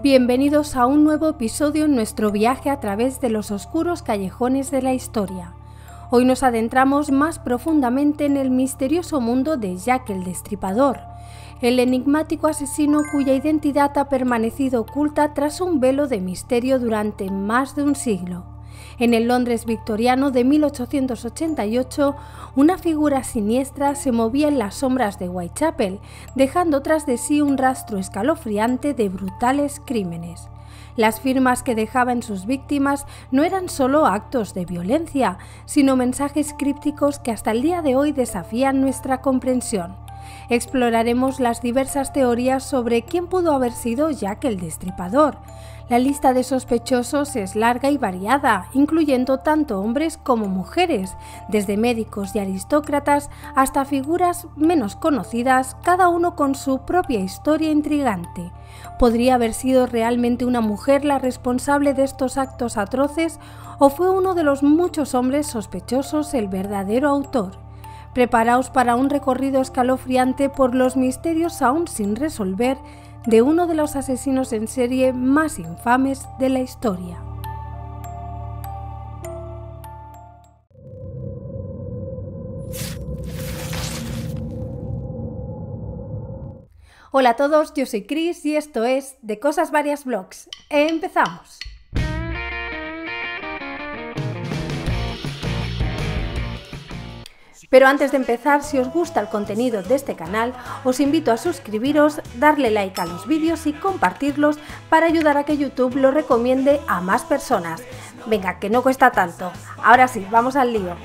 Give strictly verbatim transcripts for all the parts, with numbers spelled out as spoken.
Bienvenidos a un nuevo episodio en nuestro viaje a través de los oscuros callejones de la historia. Hoy nos adentramos más profundamente en el misterioso mundo de Jack el Destripador, el enigmático asesino cuya identidad ha permanecido oculta tras un velo de misterio durante más de un siglo. En el Londres victoriano de mil ochocientos ochenta y ocho, una figura siniestra se movía en las sombras de Whitechapel, dejando tras de sí un rastro escalofriante de brutales crímenes. Las firmas que dejaba en sus víctimas no eran solo actos de violencia, sino mensajes crípticos que hasta el día de hoy desafían nuestra comprensión. Exploraremos las diversas teorías sobre quién pudo haber sido Jack el Destripador. La lista de sospechosos es larga y variada, incluyendo tanto hombres como mujeres, desde médicos y aristócratas hasta figuras menos conocidas, cada uno con su propia historia intrigante. ¿Podría haber sido realmente una mujer la responsable de estos actos atroces o fue uno de los muchos hombres sospechosos el verdadero autor? Preparaos para un recorrido escalofriante por los misterios aún sin resolver de uno de los asesinos en serie más infames de la historia. Hola a todos, yo soy Chris y esto es De Cosas Varias Vlogs. ¡Empezamos! Pero antes de empezar, si os gusta el contenido de este canal, os invito a suscribiros, darle like a los vídeos y compartirlos para ayudar a que YouTube lo recomiende a más personas. Venga, que no cuesta tanto. Ahora sí, vamos al lío.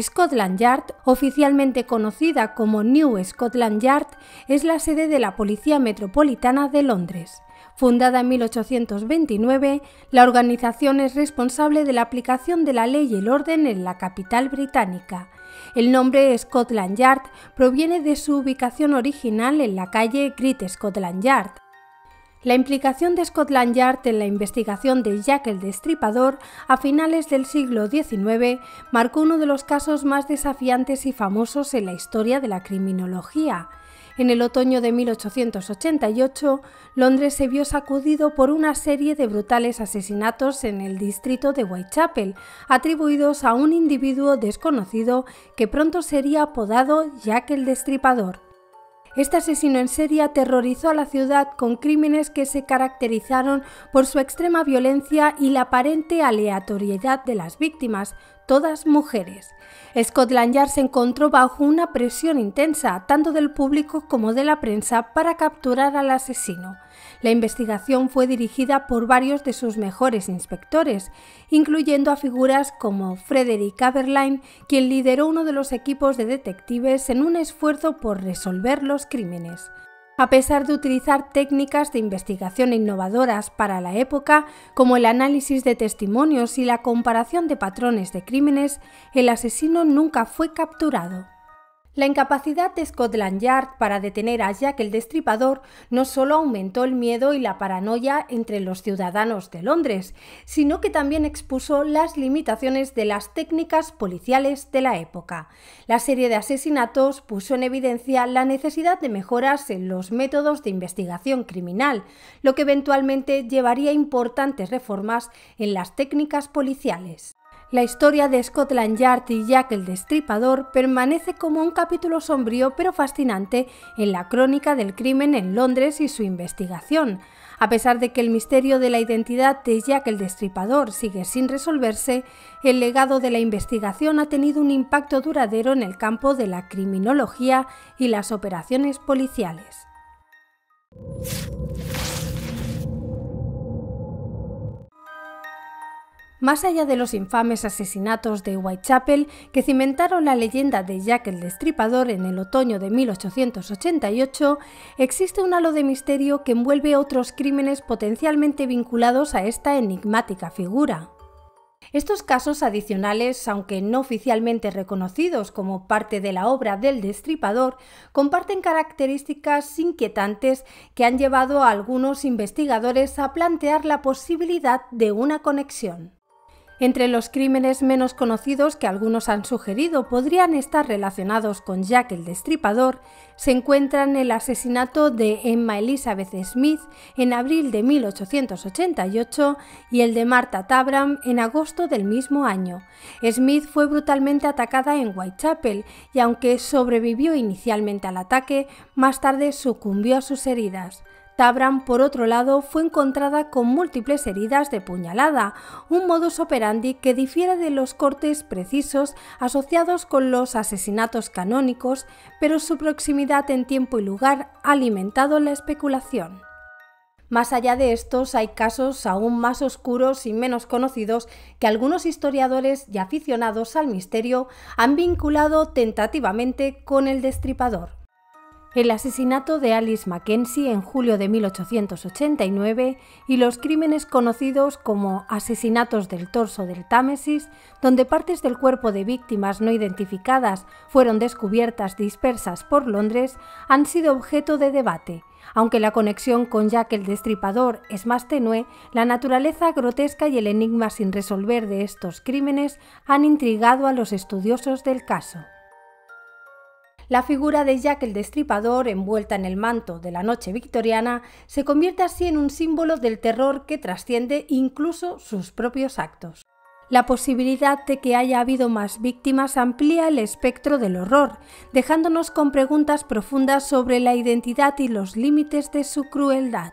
Scotland Yard, oficialmente conocida como New Scotland Yard, es la sede de la Policía Metropolitana de Londres. Fundada en mil ochocientos veintinueve, la organización es responsable de la aplicación de la ley y el orden en la capital británica. El nombre Scotland Yard proviene de su ubicación original en la calle Great Scotland Yard. La implicación de Scotland Yard en la investigación de Jack el Destripador a finales del siglo diecinueve marcó uno de los casos más desafiantes y famosos en la historia de la criminología. En el otoño de mil ochocientos ochenta y ocho, Londres se vio sacudido por una serie de brutales asesinatos en el distrito de Whitechapel, atribuidos a un individuo desconocido que pronto sería apodado Jack el Destripador. Este asesino en serie aterrorizó a la ciudad con crímenes que se caracterizaron por su extrema violencia y la aparente aleatoriedad de las víctimas, todas mujeres. Scotland Yard se encontró bajo una presión intensa, tanto del público como de la prensa, para capturar al asesino. La investigación fue dirigida por varios de sus mejores inspectores, incluyendo a figuras como Frederick Aberline, quien lideró uno de los equipos de detectives en un esfuerzo por resolver los crímenes. A pesar de utilizar técnicas de investigación innovadoras para la época, como el análisis de testimonios y la comparación de patrones de crímenes, el asesino nunca fue capturado. La incapacidad de Scotland Yard para detener a Jack el Destripador no solo aumentó el miedo y la paranoia entre los ciudadanos de Londres, sino que también expuso las limitaciones de las técnicas policiales de la época. La serie de asesinatos puso en evidencia la necesidad de mejoras en los métodos de investigación criminal, lo que eventualmente llevaría a importantes reformas en las técnicas policiales. La historia de Scotland Yard y Jack el Destripador permanece como un capítulo sombrío pero fascinante en la crónica del crimen en Londres y su investigación. A pesar de que el misterio de la identidad de Jack el Destripador sigue sin resolverse, el legado de la investigación ha tenido un impacto duradero en el campo de la criminología y las operaciones policiales. Más allá de los infames asesinatos de Whitechapel que cimentaron la leyenda de Jack el Destripador en el otoño de mil ochocientos ochenta y ocho, existe un halo de misterio que envuelve otros crímenes potencialmente vinculados a esta enigmática figura. Estos casos adicionales, aunque no oficialmente reconocidos como parte de la obra del Destripador, comparten características inquietantes que han llevado a algunos investigadores a plantear la posibilidad de una conexión. Entre los crímenes menos conocidos que algunos han sugerido podrían estar relacionados con Jack el Destripador se encuentran el asesinato de Emma Elizabeth Smith en abril de mil ochocientos ochenta y ocho y el de Martha Tabram en agosto del mismo año. Smith fue brutalmente atacada en Whitechapel y aunque sobrevivió inicialmente al ataque, más tarde sucumbió a sus heridas. Tabram, por otro lado, fue encontrada con múltiples heridas de puñalada, un modus operandi que difiere de los cortes precisos asociados con los asesinatos canónicos, pero su proximidad en tiempo y lugar ha alimentado la especulación. Más allá de estos, hay casos aún más oscuros y menos conocidos que algunos historiadores y aficionados al misterio han vinculado tentativamente con el Destripador. El asesinato de Alice Mackenzie en julio de mil ochocientos ochenta y nueve y los crímenes conocidos como asesinatos del torso del Támesis, donde partes del cuerpo de víctimas no identificadas fueron descubiertas dispersas por Londres, han sido objeto de debate. Aunque la conexión con Jack el Destripador es más tenue, la naturaleza grotesca y el enigma sin resolver de estos crímenes han intrigado a los estudiosos del caso. La figura de Jack el Destripador, envuelta en el manto de la noche victoriana, se convierte así en un símbolo del terror que trasciende incluso sus propios actos. La posibilidad de que haya habido más víctimas amplía el espectro del horror, dejándonos con preguntas profundas sobre la identidad y los límites de su crueldad.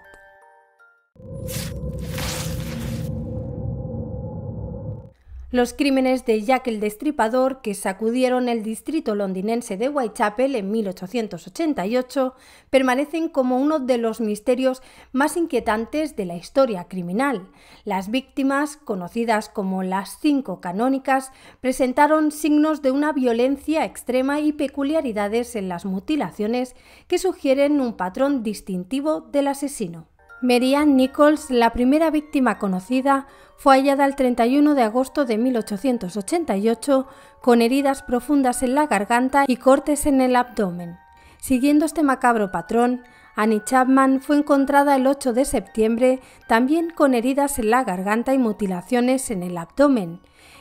Los crímenes de Jack el Destripador, que sacudieron el distrito londinense de Whitechapel en mil ochocientos ochenta y ocho, permanecen como uno de los misterios más inquietantes de la historia criminal. Las víctimas, conocidas como las cinco canónicas, presentaron signos de una violencia extrema y peculiaridades en las mutilaciones que sugieren un patrón distintivo del asesino. Mary Ann Nichols, la primera víctima conocida, fue hallada el treinta y uno de agosto de mil ochocientos ochenta y ocho con heridas profundas en la garganta y cortes en el abdomen. Siguiendo este macabro patrón, Annie Chapman fue encontrada el ocho de septiembre también con heridas en la garganta y mutilaciones en el abdomen.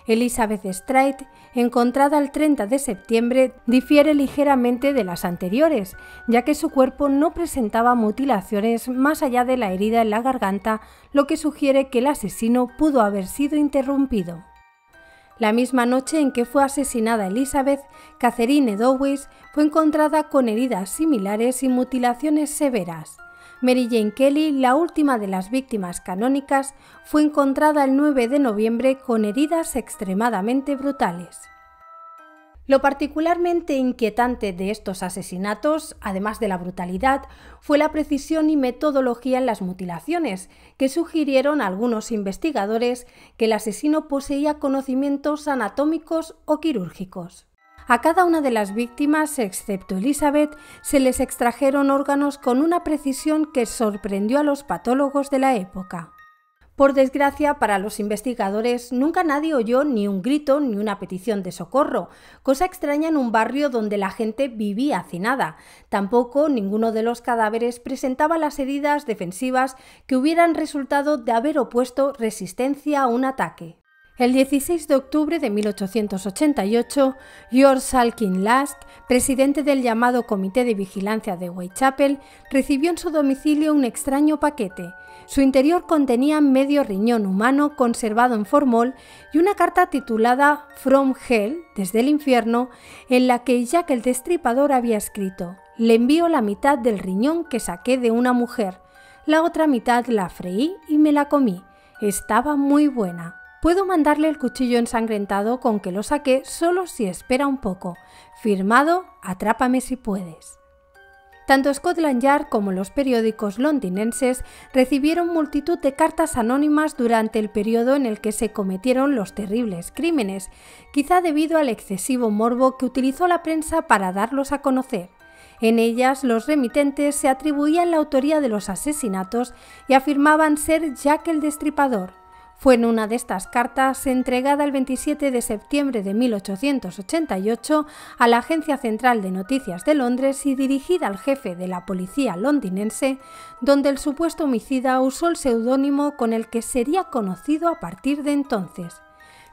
Elizabeth Stride, encontrada el treinta de septiembre, difiere ligeramente de las anteriores, ya que su cuerpo no presentaba mutilaciones más allá de la herida en la garganta, lo que sugiere que el asesino pudo haber sido interrumpido. La misma noche en que fue asesinada Elizabeth, Catherine Dowis fue encontrada con heridas similares y mutilaciones severas. Mary Jane Kelly, la última de las víctimas canónicas, fue encontrada el nueve de noviembre con heridas extremadamente brutales. Lo particularmente inquietante de estos asesinatos, además de la brutalidad, fue la precisión y metodología en las mutilaciones, que sugirieron a algunos investigadores que el asesino poseía conocimientos anatómicos o quirúrgicos. A cada una de las víctimas, excepto Elizabeth, se les extrajeron órganos con una precisión que sorprendió a los patólogos de la época. Por desgracia para los investigadores, nunca nadie oyó ni un grito ni una petición de socorro, cosa extraña en un barrio donde la gente vivía hacinada. Tampoco ninguno de los cadáveres presentaba las heridas defensivas que hubieran resultado de haber opuesto resistencia a un ataque. El dieciséis de octubre de mil ochocientos ochenta y ocho, George Salkin Lask, presidente del llamado Comité de Vigilancia de Whitechapel, recibió en su domicilio un extraño paquete. Su interior contenía medio riñón humano conservado en formol y una carta titulada From Hell, desde el infierno, en la que Jack el Destripador había escrito: «Le envío la mitad del riñón que saqué de una mujer. La otra mitad la freí y me la comí. Estaba muy buena. Puedo mandarle el cuchillo ensangrentado con que lo saqué solo si espera un poco. Firmado, atrápame si puedes». Tanto Scotland Yard como los periódicos londinenses recibieron multitud de cartas anónimas durante el periodo en el que se cometieron los terribles crímenes, quizá debido al excesivo morbo que utilizó la prensa para darlos a conocer. En ellas, los remitentes se atribuían la autoría de los asesinatos y afirmaban ser Jack el Destripador. Fue en una de estas cartas, entregada el veintisiete de septiembre de mil ochocientos ochenta y ocho a la Agencia Central de Noticias de Londres y dirigida al jefe de la policía londinense, donde el supuesto homicida usó el seudónimo con el que sería conocido a partir de entonces.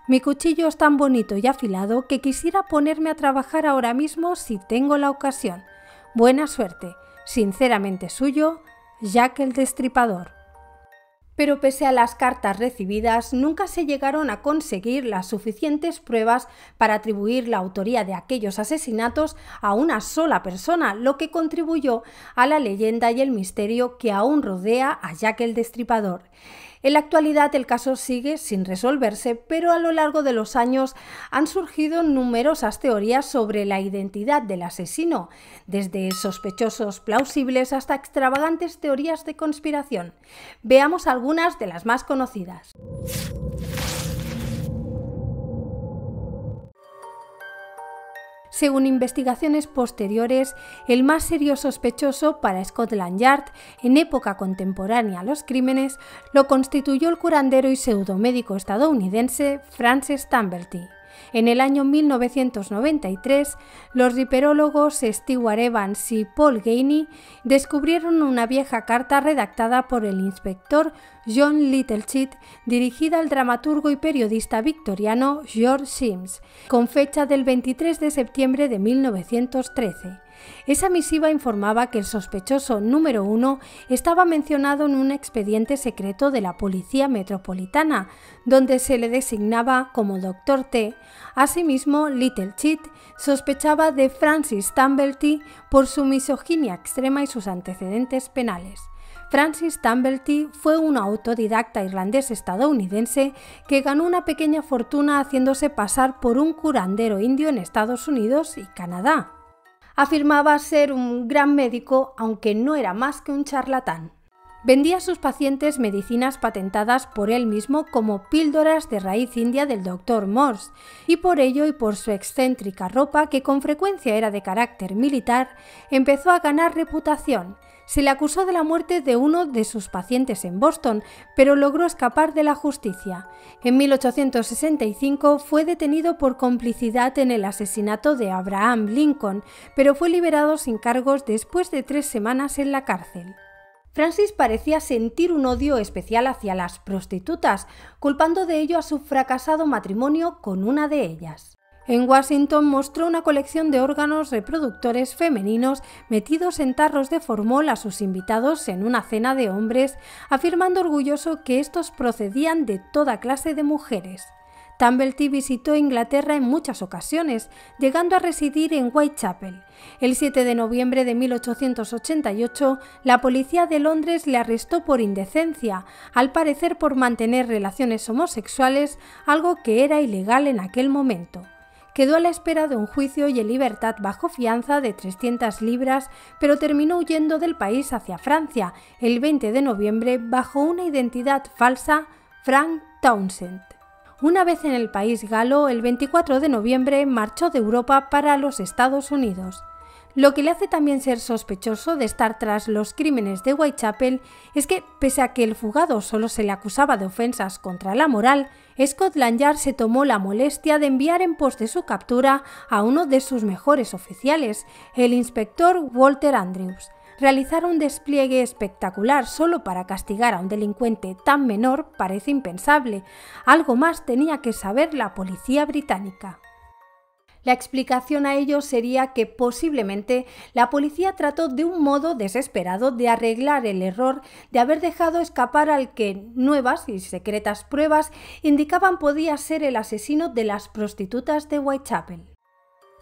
Mi cuchillo es tan bonito y afilado que quisiera ponerme a trabajar ahora mismo si tengo la ocasión. Buena suerte. Sinceramente suyo, Jack el Destripador. Pero pese a las cartas recibidas, nunca se llegaron a conseguir las suficientes pruebas para atribuir la autoría de aquellos asesinatos a una sola persona, lo que contribuyó a la leyenda y el misterio que aún rodea a Jack el Destripador. En la actualidad el caso sigue sin resolverse, pero a lo largo de los años han surgido numerosas teorías sobre la identidad del asesino, desde sospechosos plausibles hasta extravagantes teorías de conspiración. Veamos algunas de las más conocidas. Según investigaciones posteriores, el más serio sospechoso para Scotland Yard en época contemporánea a los crímenes lo constituyó el curandero y pseudomédico estadounidense Francis Tumblety. En el año mil novecientos noventa y tres, los riperólogos Stewart Evans y Paul Gainey descubrieron una vieja carta redactada por el inspector John Littlechit, dirigida al dramaturgo y periodista victoriano George Sims, con fecha del veintitrés de septiembre de mil novecientos trece. Esa misiva informaba que el sospechoso número uno estaba mencionado en un expediente secreto de la Policía Metropolitana, donde se le designaba como doctor T. Asimismo, Littlechit sospechaba de Francis Tumblety por su misoginia extrema y sus antecedentes penales. Francis Tumblety fue un autodidacta irlandés-estadounidense que ganó una pequeña fortuna haciéndose pasar por un curandero indio en Estados Unidos y Canadá. Afirmaba ser un gran médico, aunque no era más que un charlatán. Vendía a sus pacientes medicinas patentadas por él mismo como píldoras de raíz india del doctor Morse, y por ello y por su excéntrica ropa, que con frecuencia era de carácter militar, empezó a ganar reputación. Se le acusó de la muerte de uno de sus pacientes en Boston, pero logró escapar de la justicia. En mil ochocientos sesenta y cinco fue detenido por complicidad en el asesinato de Abraham Lincoln, pero fue liberado sin cargos después de tres semanas en la cárcel. Francis parecía sentir un odio especial hacia las prostitutas, culpando de ello a su fracasado matrimonio con una de ellas. En Washington mostró una colección de órganos reproductores femeninos metidos en tarros de formol a sus invitados en una cena de hombres, afirmando orgulloso que estos procedían de toda clase de mujeres. Tumblety visitó Inglaterra en muchas ocasiones, llegando a residir en Whitechapel. El siete de noviembre de mil ochocientos ochenta y ocho, la policía de Londres le arrestó por indecencia, al parecer por mantener relaciones homosexuales, algo que era ilegal en aquel momento. Quedó a la espera de un juicio y en libertad bajo fianza de trescientas libras, pero terminó huyendo del país hacia Francia el veinte de noviembre bajo una identidad falsa, Frank Townsend. Una vez en el país galo, el veinticuatro de noviembre marchó de Europa para los Estados Unidos. Lo que le hace también ser sospechoso de estar tras los crímenes de Whitechapel es que, pese a que el fugado solo se le acusaba de ofensas contra la moral, Scotland Yard se tomó la molestia de enviar en pos de su captura a uno de sus mejores oficiales, el inspector Walter Andrews. Realizar un despliegue espectacular solo para castigar a un delincuente tan menor parece impensable. Algo más tenía que saber la policía británica. La explicación a ello sería que posiblemente la policía trató de un modo desesperado de arreglar el error de haber dejado escapar al que nuevas y secretas pruebas indicaban podía ser el asesino de las prostitutas de Whitechapel.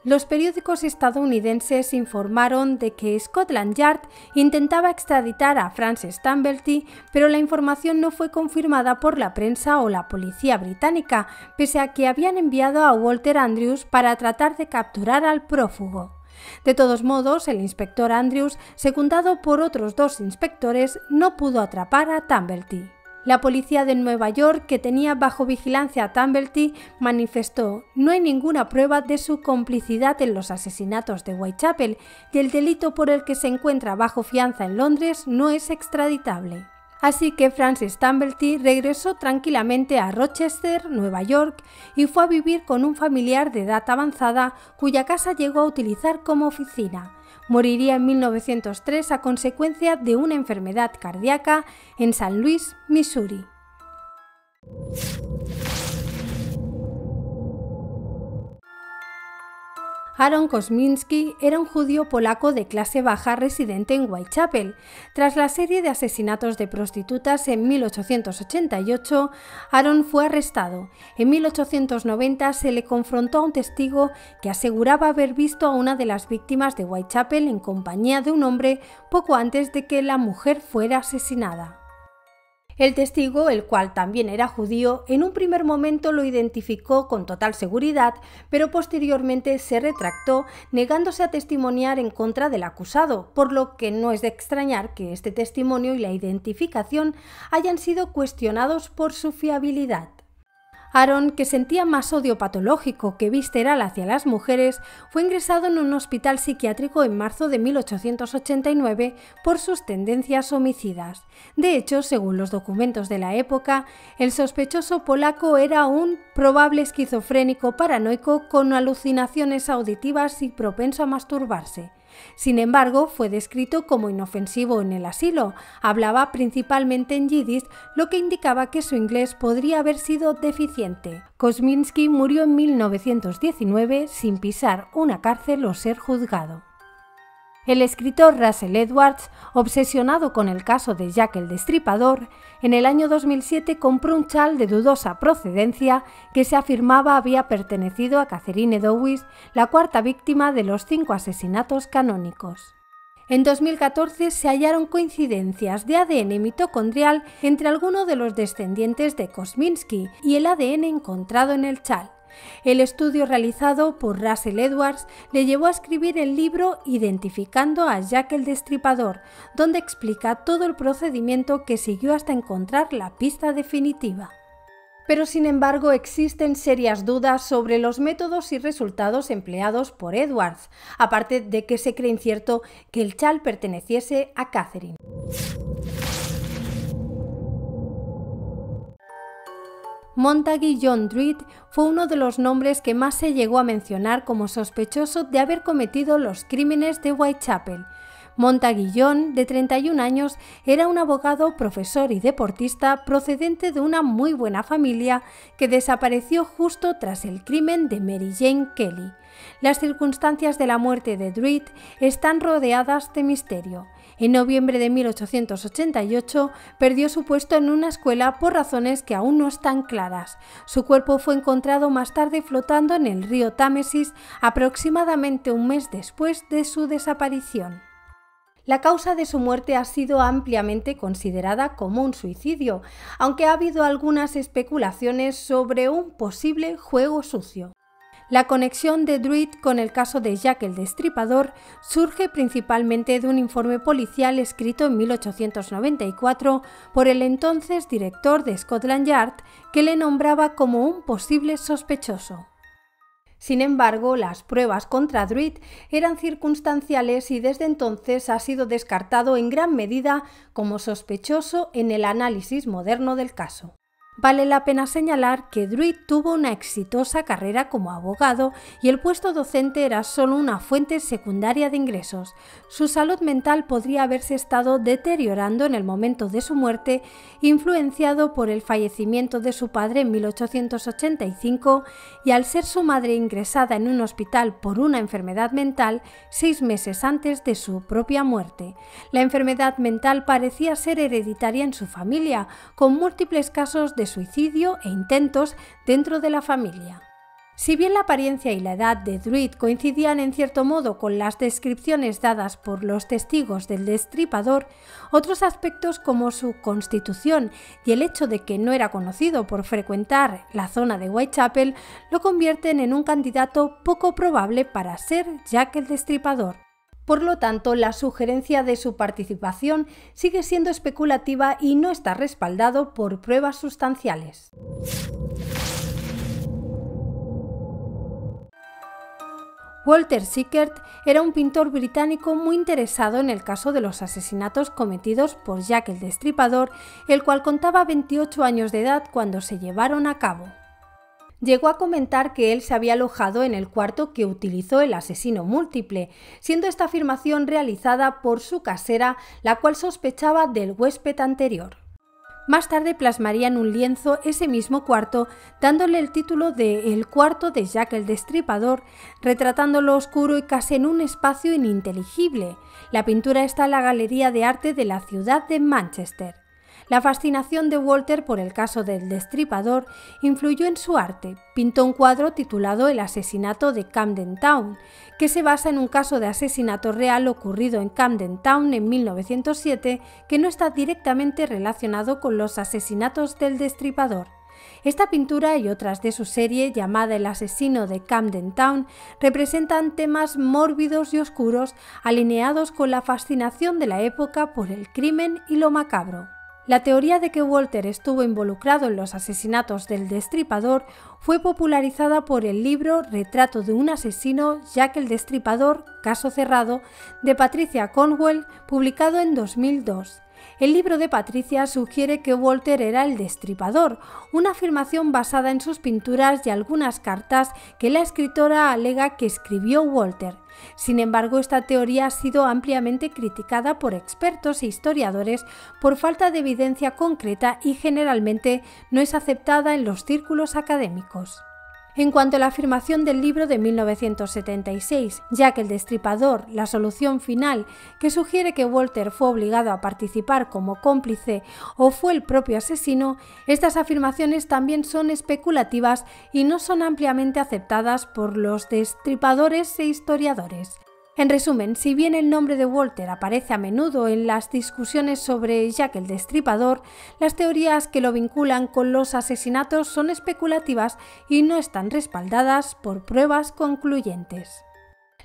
Los periódicos estadounidenses informaron de que Scotland Yard intentaba extraditar a Francis Tumblety, pero la información no fue confirmada por la prensa o la policía británica, pese a que habían enviado a Walter Andrews para tratar de capturar al prófugo. De todos modos, el inspector Andrews, secundado por otros dos inspectores, no pudo atrapar a Tumblety. La policía de Nueva York, que tenía bajo vigilancia a Tumblety, manifestó: no hay ninguna prueba de su complicidad en los asesinatos de Whitechapel y el delito por el que se encuentra bajo fianza en Londres no es extraditable. Así que Francis Tumblety regresó tranquilamente a Rochester, Nueva York, y fue a vivir con un familiar de edad avanzada cuya casa llegó a utilizar como oficina. Moriría en mil novecientos tres a consecuencia de una enfermedad cardíaca en San Luis, Missouri. Aaron Kosminski era un judío polaco de clase baja residente en Whitechapel. Tras la serie de asesinatos de prostitutas en mil ochocientos ochenta y ocho, Aaron fue arrestado. En mil ochocientos noventa se le confrontó a un testigo que aseguraba haber visto a una de las víctimas de Whitechapel en compañía de un hombre poco antes de que la mujer fuera asesinada. El testigo, el cual también era judío, en un primer momento lo identificó con total seguridad, pero posteriormente se retractó, negándose a testimoniar en contra del acusado, por lo que no es de extrañar que este testimonio y la identificación hayan sido cuestionados por su fiabilidad. Aaron, que sentía más odio patológico que visceral hacia las mujeres, fue ingresado en un hospital psiquiátrico en marzo de mil ochocientos ochenta y nueve por sus tendencias homicidas. De hecho, según los documentos de la época, el sospechoso polaco era un probable esquizofrénico paranoico con alucinaciones auditivas y propenso a masturbarse. Sin embargo, fue descrito como inofensivo en el asilo, hablaba principalmente en yiddish, lo que indicaba que su inglés podría haber sido deficiente. Kosminski murió en mil novecientos diecinueve sin pisar una cárcel o ser juzgado. El escritor Russell Edwards, obsesionado con el caso de Jack el Destripador, en el año dos mil siete compró un chal de dudosa procedencia que se afirmaba había pertenecido a Catherine Dowis, la cuarta víctima de los cinco asesinatos canónicos. En dos mil catorce se hallaron coincidencias de A D N mitocondrial entre algunos de los descendientes de Kosminski y el A D N encontrado en el chal. El estudio realizado por Russell Edwards le llevó a escribir el libro Identificando a Jack el Destripador, donde explica todo el procedimiento que siguió hasta encontrar la pista definitiva. Pero sin embargo existen serias dudas sobre los métodos y resultados empleados por Edwards, aparte de que se cree incierto que el chal perteneciese a Catherine. Montague John Druitt fue uno de los nombres que más se llegó a mencionar como sospechoso de haber cometido los crímenes de Whitechapel. Montague John, de treinta y un años, era un abogado, profesor y deportista procedente de una muy buena familia que desapareció justo tras el crimen de Mary Jane Kelly. Las circunstancias de la muerte de Druitt están rodeadas de misterio. En noviembre de mil ochocientos ochenta y ocho perdió su puesto en una escuela por razones que aún no están claras. Su cuerpo fue encontrado más tarde flotando en el río Támesis aproximadamente un mes después de su desaparición. La causa de su muerte ha sido ampliamente considerada como un suicidio, aunque ha habido algunas especulaciones sobre un posible juego sucio. La conexión de Druitt con el caso de Jack el Destripador surge principalmente de un informe policial escrito en mil ochocientos noventa y cuatro por el entonces director de Scotland Yard, que le nombraba como un posible sospechoso. Sin embargo, las pruebas contra Druitt eran circunstanciales y desde entonces ha sido descartado en gran medida como sospechoso en el análisis moderno del caso. Vale la pena señalar que Druitt tuvo una exitosa carrera como abogado y el puesto docente era solo una fuente secundaria de ingresos. Su salud mental podría haberse estado deteriorando en el momento de su muerte, influenciado por el fallecimiento de su padre en mil ochocientos ochenta y cinco y al ser su madre ingresada en un hospital por una enfermedad mental seis meses antes de su propia muerte. La enfermedad mental parecía ser hereditaria en su familia, con múltiples casos de suicidio e intentos dentro de la familia. Si bien la apariencia y la edad de Druitt coincidían en cierto modo con las descripciones dadas por los testigos del Destripador, otros aspectos como su constitución y el hecho de que no era conocido por frecuentar la zona de Whitechapel lo convierten en un candidato poco probable para ser Jack el Destripador. Por lo tanto, la sugerencia de su participación sigue siendo especulativa y no está respaldado por pruebas sustanciales. Walter Sickert era un pintor británico muy interesado en el caso de los asesinatos cometidos por Jack el Destripador, el cual contaba veintiocho años de edad cuando se llevaron a cabo. Llegó a comentar que él se había alojado en el cuarto que utilizó el asesino múltiple, siendo esta afirmación realizada por su casera, la cual sospechaba del huésped anterior. Más tarde plasmaría en un lienzo ese mismo cuarto, dándole el título de El cuarto de Jack el Destripador, retratando lo oscuro y casi en un espacio ininteligible. La pintura está en la Galería de Arte de la ciudad de Manchester. La fascinación de Walter por el caso del Destripador influyó en su arte. Pintó un cuadro titulado El asesinato de Camden Town, que se basa en un caso de asesinato real ocurrido en Camden Town en mil novecientos siete, que no está directamente relacionado con los asesinatos del Destripador. Esta pintura y otras de su serie, llamada El asesino de Camden Town, representan temas mórbidos y oscuros alineados con la fascinación de la época por el crimen y lo macabro. La teoría de que Walter estuvo involucrado en los asesinatos del Destripador fue popularizada por el libro Retrato de un asesino, Jack el Destripador, caso cerrado, de Patricia Cornwell, publicado en dos mil dos. El libro de Patricia sugiere que Walter era el Destripador, una afirmación basada en sus pinturas y algunas cartas que la escritora alega que escribió Walter. Sin embargo, esta teoría ha sido ampliamente criticada por expertos e historiadores por falta de evidencia concreta y generalmente no es aceptada en los círculos académicos. En cuanto a la afirmación del libro de mil novecientos setenta y seis, Jack el Destripador, la solución final, que sugiere que Walter fue obligado a participar como cómplice o fue el propio asesino, estas afirmaciones también son especulativas y no son ampliamente aceptadas por los destripadores e historiadores. En resumen, si bien el nombre de Walter aparece a menudo en las discusiones sobre Jack el Destripador, las teorías que lo vinculan con los asesinatos son especulativas y no están respaldadas por pruebas concluyentes.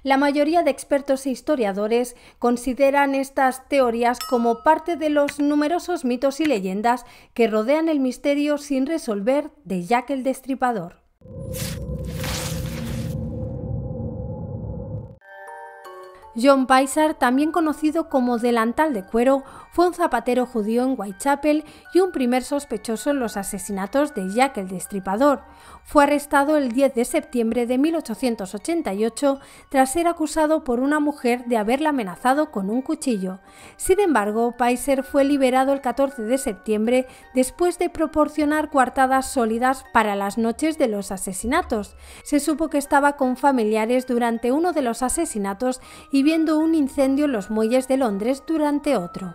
La mayoría de expertos e historiadores consideran estas teorías como parte de los numerosos mitos y leyendas que rodean el misterio sin resolver de Jack el Destripador. John Bizarre, también conocido como delantal de cuero, fue un zapatero judío en Whitechapel y un primer sospechoso en los asesinatos de Jack el Destripador. Fue arrestado el diez de septiembre de mil ochocientos ochenta y ocho tras ser acusado por una mujer de haberla amenazado con un cuchillo. Sin embargo, Bizarre fue liberado el catorce de septiembre después de proporcionar coartadas sólidas para las noches de los asesinatos. Se supo que estaba con familiares durante uno de los asesinatos y viendo un incendio en los muelles de Londres durante otro.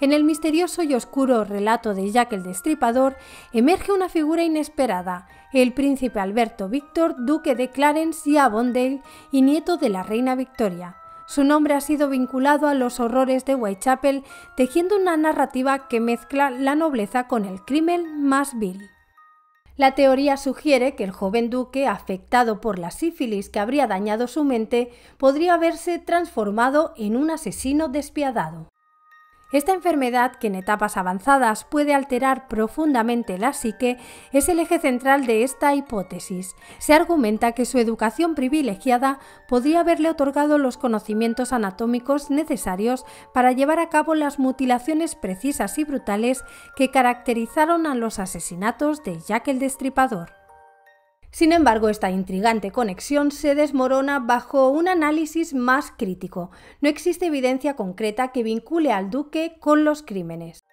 En el misterioso y oscuro relato de Jack el Destripador emerge una figura inesperada, el príncipe Alberto Víctor, duque de Clarence y Avondale y nieto de la reina Victoria. Su nombre ha sido vinculado a los horrores de Whitechapel, tejiendo una narrativa que mezcla la nobleza con el crimen más vil. La teoría sugiere que el joven duque, afectado por la sífilis que habría dañado su mente, podría haberse transformado en un asesino despiadado. Esta enfermedad, que en etapas avanzadas puede alterar profundamente la psique, es el eje central de esta hipótesis. Se argumenta que su educación privilegiada podría haberle otorgado los conocimientos anatómicos necesarios para llevar a cabo las mutilaciones precisas y brutales que caracterizaron a los asesinatos de Jack el Destripador. Sin embargo, esta intrigante conexión se desmorona bajo un análisis más crítico. No existe evidencia concreta que vincule al duque con los crímenes.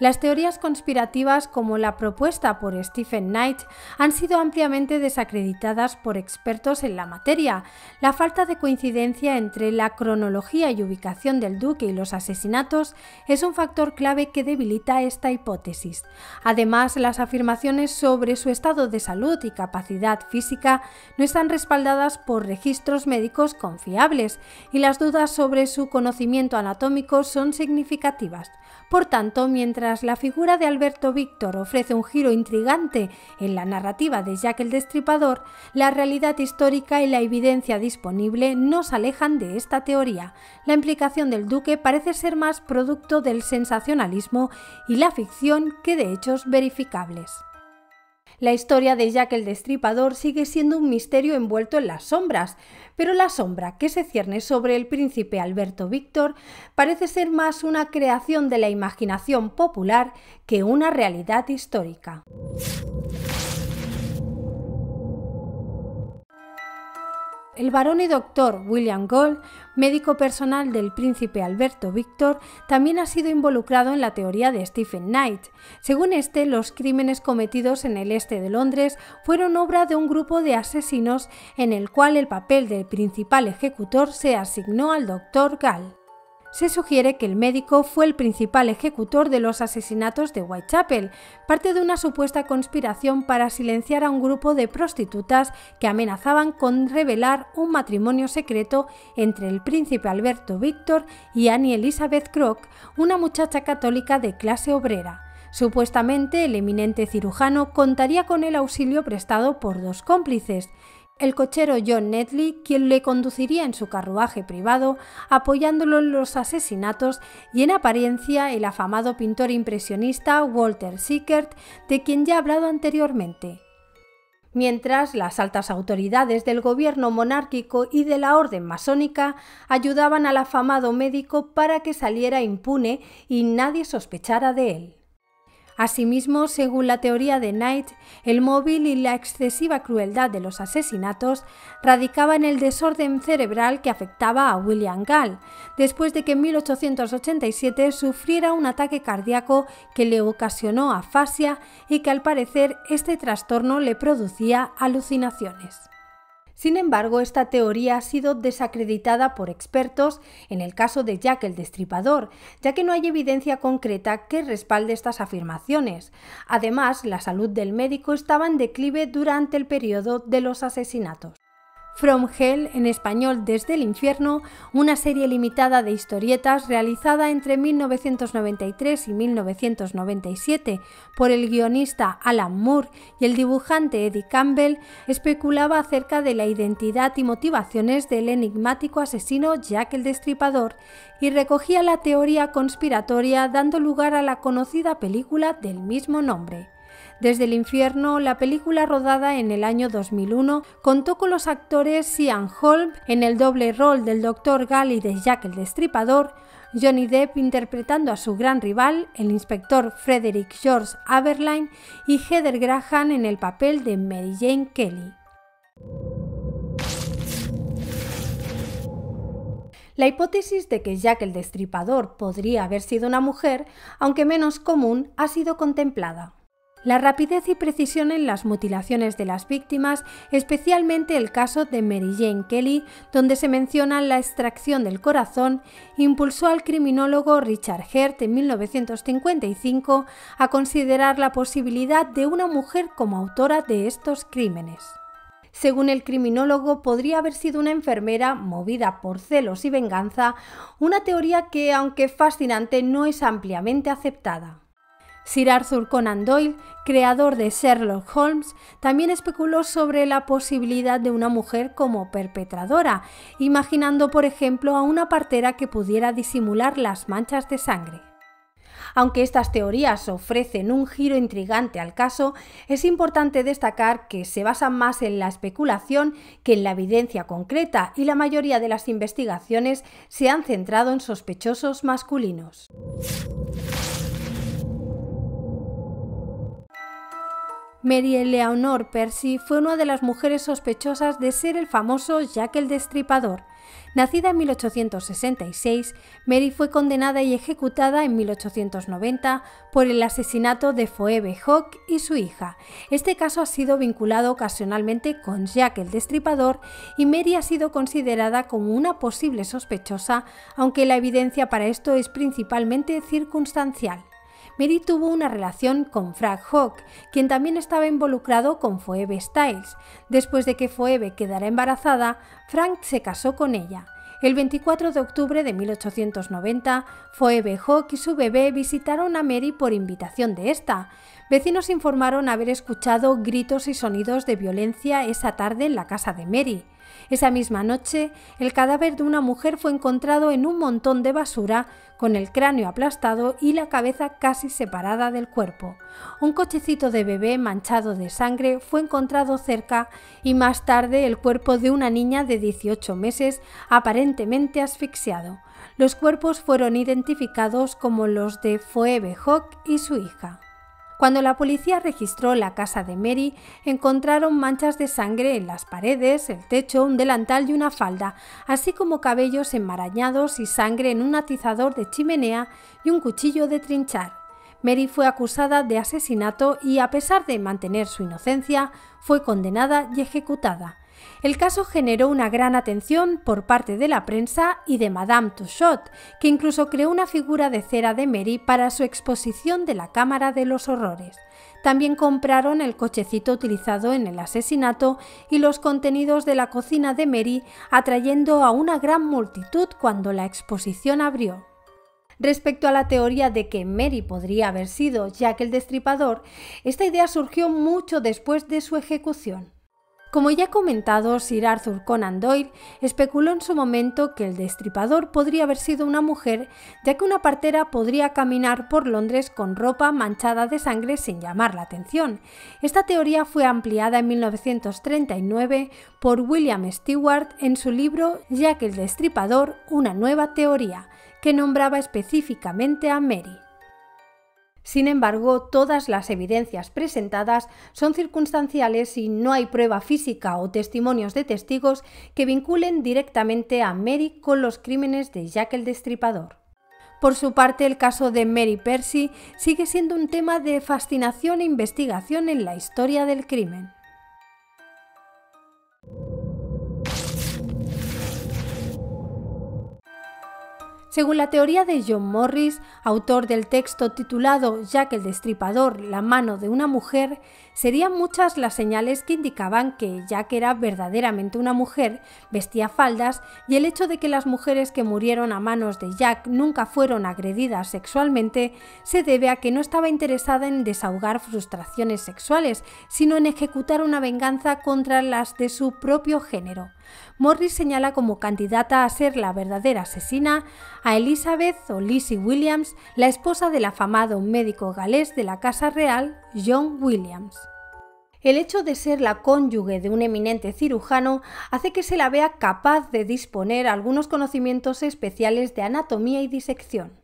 Las teorías conspirativas, como la propuesta por Stephen Knight, han sido ampliamente desacreditadas por expertos en la materia. La falta de coincidencia entre la cronología y ubicación del duque y los asesinatos es un factor clave que debilita esta hipótesis. Además, las afirmaciones sobre su estado de salud y capacidad física no están respaldadas por registros médicos confiables y las dudas sobre su conocimiento anatómico son significativas. Por tanto, mientras la figura de Alberto Víctor ofrece un giro intrigante en la narrativa de Jack el Destripador, la realidad histórica y la evidencia disponible nos alejan de esta teoría. La implicación del duque parece ser más producto del sensacionalismo y la ficción que de hechos verificables. La historia de Jack el Destripador sigue siendo un misterio envuelto en las sombras, pero la sombra que se cierne sobre el príncipe Alberto Víctor parece ser más una creación de la imaginación popular que una realidad histórica. El barón y doctor William Gold, médico personal del príncipe Alberto Víctor, también ha sido involucrado en la teoría de Stephen Knight. Según este, los crímenes cometidos en el este de Londres fueron obra de un grupo de asesinos en el cual el papel del principal ejecutor se asignó al doctor Gall. Se sugiere que el médico fue el principal ejecutor de los asesinatos de Whitechapel, parte de una supuesta conspiración para silenciar a un grupo de prostitutas que amenazaban con revelar un matrimonio secreto entre el príncipe Alberto Víctor y Annie Elizabeth Crock, una muchacha católica de clase obrera. Supuestamente, el eminente cirujano contaría con el auxilio prestado por dos cómplices: el cochero John Netley, quien le conduciría en su carruaje privado, apoyándolo en los asesinatos, y en apariencia el afamado pintor impresionista Walter Sickert, de quien ya he hablado anteriormente. Mientras, las altas autoridades del gobierno monárquico y de la orden masónica ayudaban al afamado médico para que saliera impune y nadie sospechara de él. Asimismo, según la teoría de Knight, el móvil y la excesiva crueldad de los asesinatos radicaba en el desorden cerebral que afectaba a William Gall, después de que en mil ochocientos ochenta y siete sufriera un ataque cardíaco que le ocasionó afasia y que al parecer este trastorno le producía alucinaciones. Sin embargo, esta teoría ha sido desacreditada por expertos en el caso de Jack el Destripador, ya que no hay evidencia concreta que respalde estas afirmaciones. Además, la salud del médico estaba en declive durante el periodo de los asesinatos. From Hell, en español Desde el Infierno, una serie limitada de historietas realizada entre mil novecientos noventa y tres y mil novecientos noventa y siete por el guionista Alan Moore y el dibujante Eddie Campbell, especulaba acerca de la identidad y motivaciones del enigmático asesino Jack el Destripador y recogía la teoría conspiratoria, dando lugar a la conocida película del mismo nombre. Desde el Infierno, la película rodada en el año dos mil uno, contó con los actores Ian Holm en el doble rol del doctor Gall y de Jack el Destripador, Johnny Depp interpretando a su gran rival, el inspector Frederick George Aberline, y Heather Graham en el papel de Mary Jane Kelly. La hipótesis de que Jack el Destripador podría haber sido una mujer, aunque menos común, ha sido contemplada. La rapidez y precisión en las mutilaciones de las víctimas, especialmente el caso de Mary Jane Kelly, donde se menciona la extracción del corazón, impulsó al criminólogo Richard Hert en mil novecientos cincuenta y cinco a considerar la posibilidad de una mujer como autora de estos crímenes. Según el criminólogo, podría haber sido una enfermera movida por celos y venganza, una teoría que, aunque fascinante, no es ampliamente aceptada. Sir Arthur Conan Doyle, creador de Sherlock Holmes, también especuló sobre la posibilidad de una mujer como perpetradora, imaginando, por ejemplo, a una partera que pudiera disimular las manchas de sangre. Aunque estas teorías ofrecen un giro intrigante al caso, es importante destacar que se basan más en la especulación que en la evidencia concreta, y la mayoría de las investigaciones se han centrado en sospechosos masculinos. Mary Eleanor Percy fue una de las mujeres sospechosas de ser el famoso Jack el Destripador. Nacida en mil ochocientos sesenta y seis, Mary fue condenada y ejecutada en mil ochocientos noventa por el asesinato de Phoebe Hogg y su hija. Este caso ha sido vinculado ocasionalmente con Jack el Destripador y Mary ha sido considerada como una posible sospechosa, aunque la evidencia para esto es principalmente circunstancial. Mary tuvo una relación con Frank Hogg, quien también estaba involucrado con Phoebe Styles. Después de que Phoebe quedara embarazada, Frank se casó con ella. El veinticuatro de octubre de mil ochocientos noventa, Phoebe Hogg y su bebé visitaron a Mary por invitación de esta. Vecinos informaron haber escuchado gritos y sonidos de violencia esa tarde en la casa de Mary. Esa misma noche, el cadáver de una mujer fue encontrado en un montón de basura, con el cráneo aplastado y la cabeza casi separada del cuerpo. Un cochecito de bebé manchado de sangre fue encontrado cerca y más tarde el cuerpo de una niña de dieciocho meses, aparentemente asfixiado. Los cuerpos fueron identificados como los de Phoebe Hogg y su hija. Cuando la policía registró la casa de Mary, encontraron manchas de sangre en las paredes, el techo, un delantal y una falda, así como cabellos enmarañados y sangre en un atizador de chimenea y un cuchillo de trinchar. Mary fue acusada de asesinato y, a pesar de mantener su inocencia, fue condenada y ejecutada. El caso generó una gran atención por parte de la prensa y de Madame Tussaud, que incluso creó una figura de cera de Mary para su exposición de la Cámara de los Horrores. También compraron el cochecito utilizado en el asesinato y los contenidos de la cocina de Mary, atrayendo a una gran multitud cuando la exposición abrió. Respecto a la teoría de que Mary podría haber sido Jack el Destripador, esta idea surgió mucho después de su ejecución. Como ya he comentado, Sir Arthur Conan Doyle especuló en su momento que el destripador podría haber sido una mujer, ya que una partera podría caminar por Londres con ropa manchada de sangre sin llamar la atención. Esta teoría fue ampliada en mil novecientos treinta y nueve por William Stewart en su libro Jack el Destripador, una nueva teoría, que nombraba específicamente a Mary. Sin embargo, todas las evidencias presentadas son circunstanciales y no hay prueba física o testimonios de testigos que vinculen directamente a Mary con los crímenes de Jack el Destripador. Por su parte, el caso de Mary Percy sigue siendo un tema de fascinación e investigación en la historia del crimen. Según la teoría de John Morris, autor del texto titulado Jack el Destripador, la mano de una mujer, serían muchas las señales que indicaban que Jack era verdaderamente una mujer, vestía faldas, y el hecho de que las mujeres que murieron a manos de Jack nunca fueron agredidas sexualmente se debe a que no estaba interesada en desahogar frustraciones sexuales, sino en ejecutar una venganza contra las de su propio género. Morris señala como candidata a ser la verdadera asesina a Elizabeth o Lizzie Williams, la esposa del afamado médico galés de la Casa Real, John Williams. El hecho de ser la cónyuge de un eminente cirujano hace que se la vea capaz de disponer algunos conocimientos especiales de anatomía y disección.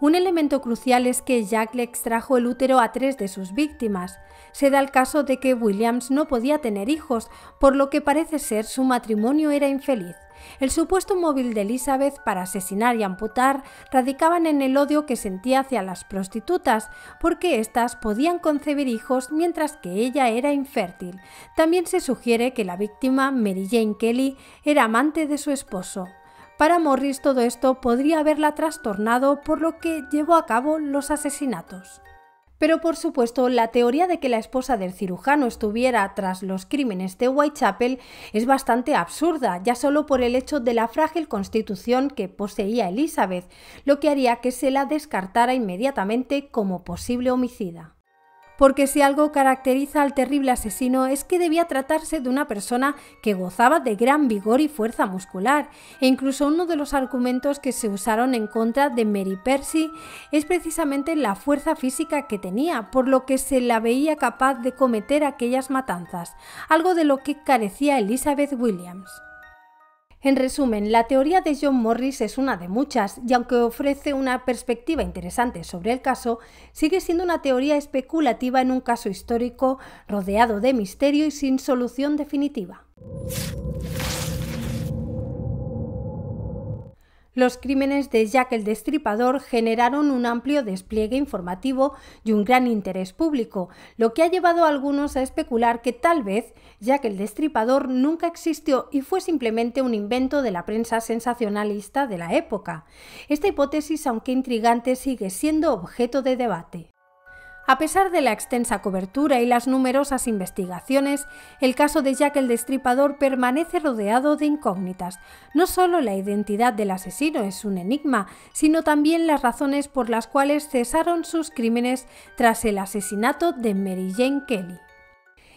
Un elemento crucial es que Jack le extrajo el útero a tres de sus víctimas. Se da el caso de que Williams no podía tener hijos, por lo que parece ser su matrimonio era infeliz. El supuesto móvil de Elizabeth para asesinar y amputar radicaban en el odio que sentía hacia las prostitutas, porque éstas podían concebir hijos mientras que ella era infértil. También se sugiere que la víctima, Mary Jane Kelly, era amante de su esposo. Para Morris todo esto podría haberla trastornado, por lo que llevó a cabo los asesinatos. Pero por supuesto, la teoría de que la esposa del cirujano estuviera tras los crímenes de Whitechapel es bastante absurda, ya solo por el hecho de la frágil constitución que poseía Elizabeth, lo que haría que se la descartara inmediatamente como posible homicida. Porque si algo caracteriza al terrible asesino es que debía tratarse de una persona que gozaba de gran vigor y fuerza muscular, e incluso uno de los argumentos que se usaron en contra de Mary Percy es precisamente la fuerza física que tenía, por lo que se la veía capaz de cometer aquellas matanzas, algo de lo que carecía Elizabeth Williams. En resumen, la teoría de John Morris es una de muchas y, aunque ofrece una perspectiva interesante sobre el caso, sigue siendo una teoría especulativa en un caso histórico rodeado de misterio y sin solución definitiva. Los crímenes de Jack el Destripador generaron un amplio despliegue informativo y un gran interés público, lo que ha llevado a algunos a especular que tal vez Jack el Destripador nunca existió y fue simplemente un invento de la prensa sensacionalista de la época. Esta hipótesis, aunque intrigante, sigue siendo objeto de debate. A pesar de la extensa cobertura y las numerosas investigaciones, el caso de Jack el Destripador permanece rodeado de incógnitas. No solo la identidad del asesino es un enigma, sino también las razones por las cuales cesaron sus crímenes tras el asesinato de Mary Jane Kelly.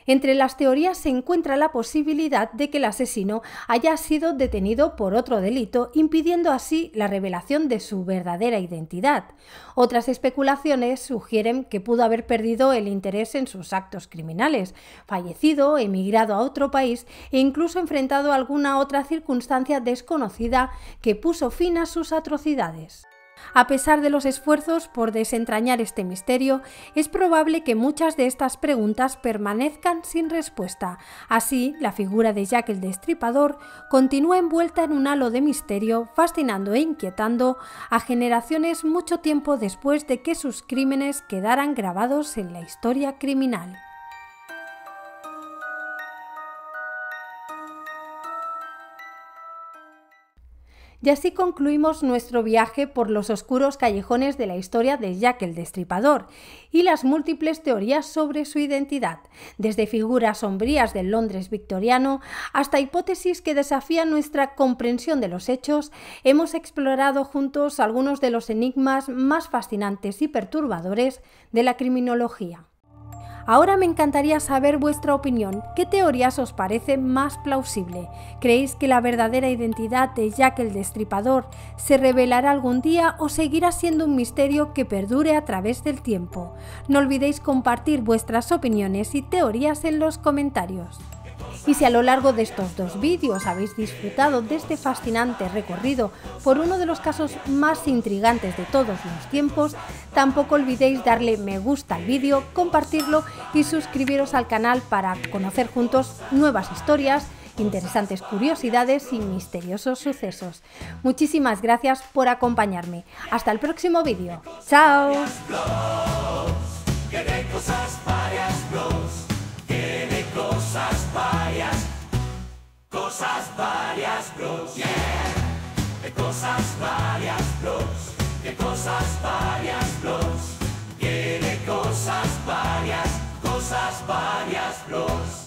Entre las teorías se encuentra la posibilidad de que el asesino haya sido detenido por otro delito, impidiendo así la revelación de su verdadera identidad. Otras especulaciones sugieren que pudo haber perdido el interés en sus actos criminales, fallecido, emigrado a otro país e incluso enfrentado a alguna otra circunstancia desconocida que puso fin a sus atrocidades. A pesar de los esfuerzos por desentrañar este misterio, es probable que muchas de estas preguntas permanezcan sin respuesta. Así, la figura de Jack el Destripador continúa envuelta en un halo de misterio, fascinando e inquietando a generaciones mucho tiempo después de que sus crímenes quedaran grabados en la historia criminal. Y así concluimos nuestro viaje por los oscuros callejones de la historia de Jack el Destripador y las múltiples teorías sobre su identidad, desde figuras sombrías del Londres victoriano hasta hipótesis que desafían nuestra comprensión de los hechos. Hemos explorado juntos algunos de los enigmas más fascinantes y perturbadores de la criminología. Ahora me encantaría saber vuestra opinión. ¿Qué teorías os parece más plausible? ¿Creéis que la verdadera identidad de Jack el Destripador se revelará algún día o seguirá siendo un misterio que perdure a través del tiempo? No olvidéis compartir vuestras opiniones y teorías en los comentarios. Y si a lo largo de estos dos vídeos habéis disfrutado de este fascinante recorrido por uno de los casos más intrigantes de todos los tiempos, tampoco olvidéis darle me gusta al vídeo, compartirlo y suscribiros al canal para conocer juntos nuevas historias, interesantes curiosidades y misteriosos sucesos. Muchísimas gracias por acompañarme. Hasta el próximo vídeo. ¡Chao! Cosas varias, bros, yeah. De cosas varias, bros. De cosas varias, bros. Tiene cosas varias, cosas varias, bros.